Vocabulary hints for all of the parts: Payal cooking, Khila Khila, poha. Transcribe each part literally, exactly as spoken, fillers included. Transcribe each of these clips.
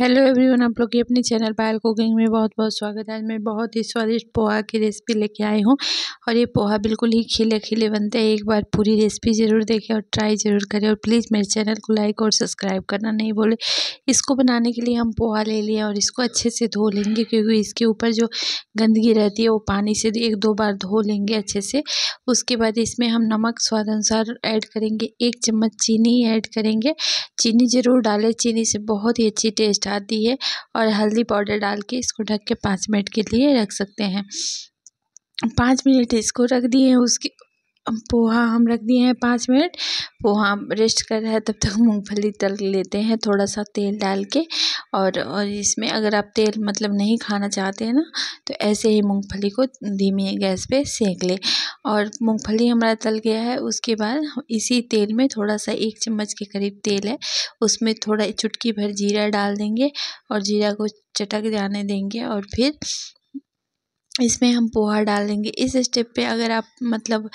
Hello everyone, आप लोग के अपने चैनल पायल कुकिंग में बहुत बहुत स्वागत है। आज मैं बहुत ही स्वादिष्ट पोहा की रेसिपी लेके आई हूँ और ये पोहा बिल्कुल ही खिले खिले बनते हैं। एक बार पूरी रेसिपी ज़रूर देखें और ट्राई ज़रूर करें और प्लीज़ मेरे चैनल को लाइक और सब्सक्राइब करना नहीं भूलें। इसको बनाने के लिए हम पोहा ले लिए और इसको अच्छे से धो लेंगे, क्योंकि इसके ऊपर जो गंदगी रहती है वो पानी से एक दो बार धो लेंगे अच्छे से। उसके बाद इसमें हम नमक स्वाद अनुसार ऐड करेंगे, एक चम्मच चीनी ऐड करेंगे। चीनी ज़रूर डालें, चीनी से बहुत ही अच्छी टेस्ट आती है। और हल्दी पाउडर डाल के इसको ढक के पाँच मिनट के लिए रख सकते हैं। पाँच मिनट इसको रख दिए, उसकी पोहा हम रख दिए हैं पाँच मिनट। पोहा रेस्ट कर रहा है, तब तक मूंगफली तल लेते हैं थोड़ा सा तेल डाल के। और और इसमें अगर आप तेल मतलब नहीं खाना चाहते हैं ना, तो ऐसे ही मूंगफली को धीमी गैस पे सेक ले। और मूंगफली हमारा तल गया है, उसके बाद इसी तेल में थोड़ा सा एक चम्मच के करीब तेल है, उसमें थोड़ा चुटकी भर जीरा डाल देंगे और जीरा को चटक जाने देंगे। और फिर इसमें हम पोहा डाल देंगे। इस स्टेप पे अगर आप मतलब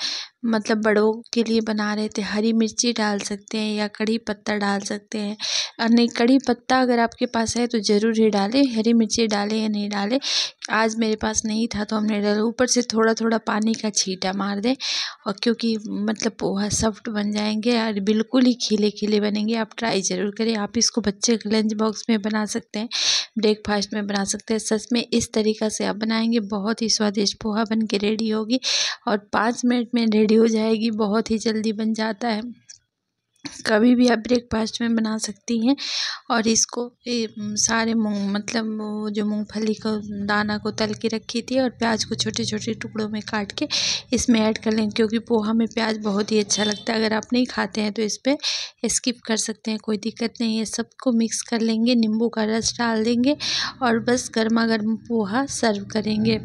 मतलब बड़ों के लिए बना रहे थे, हरी मिर्ची डाल सकते हैं या कड़ी पत्ता डाल सकते हैं। और नहीं, कड़ी पत्ता अगर आपके पास है तो ज़रूर ही डालें। हरी मिर्ची डालें या नहीं डालें, आज मेरे पास नहीं था तो हमने डाला। ऊपर से थोड़ा थोड़ा पानी का छींटा मार दें, और क्योंकि मतलब पोहा सॉफ्ट बन जाएंगे और बिल्कुल ही खिले खिले बनेंगे। आप ट्राई ज़रूर करें। आप इसको बच्चे के लंच बॉक्स में बना सकते हैं, ब्रेकफास्ट में बना सकते हैं। सच में इस तरीक़ा से आप बनाएंगे, बहुत ही स्वादिष्ट पोहा बन के रेडी होगी और पाँच मिनट में रेडी हो जाएगी। बहुत ही जल्दी बन जाता है, कभी भी आप ब्रेकफास्ट में बना सकती हैं। और इसको सारे मूंग मतलब जो मूंगफली का दाना को तल के रखी थी और प्याज को छोटे छोटे टुकड़ों में काट के इसमें ऐड कर लें, क्योंकि पोहा में प्याज बहुत ही अच्छा लगता है। अगर आप नहीं खाते हैं तो इस पर स्किप कर सकते हैं, कोई दिक्कत नहीं है। सबको मिक्स कर लेंगे, नींबू का रस डाल देंगे और बस गर्मा गर्म पोहा सर्व करेंगे।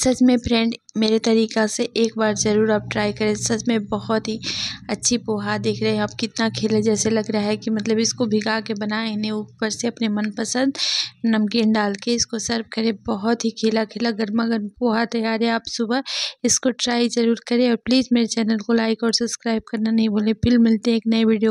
सच में फ्रेंड, मेरे तरीक़ा से एक बार ज़रूर आप ट्राई करें। सच में बहुत ही अच्छी पोहा, देख रहे हैं आप कितना खिले जैसे लग रहा है कि मतलब इसको भिगा के बनाएं। इन्हें ऊपर से अपने मनपसंद नमकीन डाल के इसको सर्व करें। बहुत ही खिला खिला गर्मा गर्म पोहा तैयार है। आप सुबह इसको ट्राई ज़रूर करें और प्लीज़ मेरे चैनल को लाइक और सब्सक्राइब करना नहीं भूलें। फिर मिलते हैं एक नए वीडियो।